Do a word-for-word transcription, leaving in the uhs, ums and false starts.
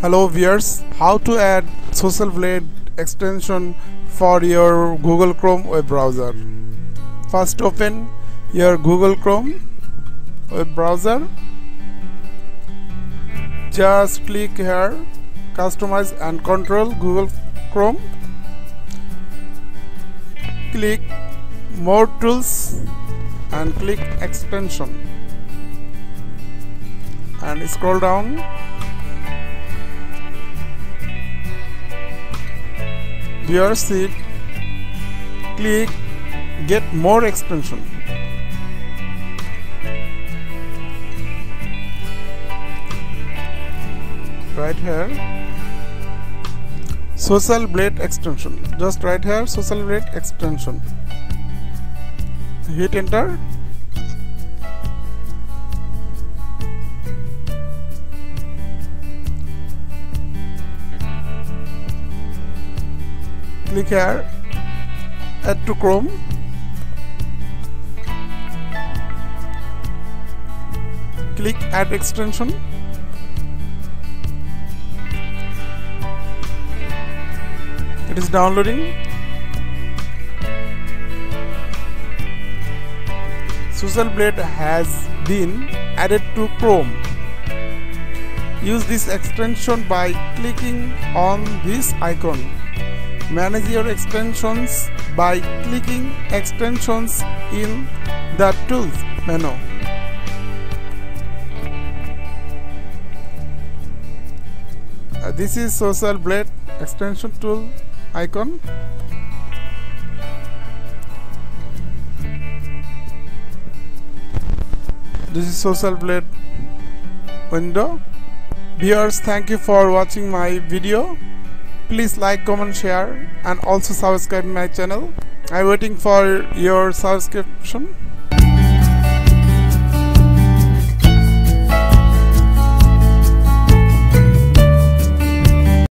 Hello viewers, how to add Social Blade extension for your Google Chrome web browser. First open your Google Chrome web browser. Just click here, customize and control Google Chrome. Click more tools and click extension and scroll down. Here, see, click get more extension. Right here, Social Blade extension. Just right here, Social Blade extension. Hit enter. Click here, add to Chrome. Click add extension. It is downloading. Social Blade has been added to Chrome. Use this extension by clicking on this icon. Manage your extensions by clicking extensions in the tools menu. Uh, this is Social Blade extension tool icon. This is Social Blade window. Viewers, thank you for watching my video. Please like, comment, share and also subscribe my channel. I'm waiting for your subscription.